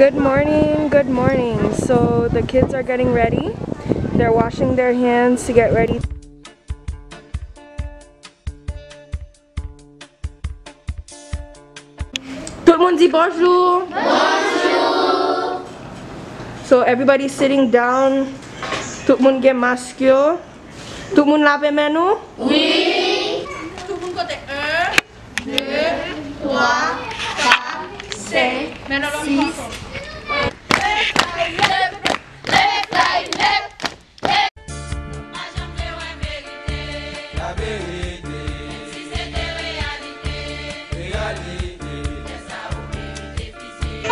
Good morning, good morning. So the kids are getting ready. They're washing their hands to get ready. Tout le monde dit bonjour. Bonjour. So everybody's sitting down. Tout le monde get masque. Tout le monde lave mains. Oui. Tout le monde compte 1, 2, 3, 4, 5. Left side left, left side left, left. La vérité, si c'était réalité.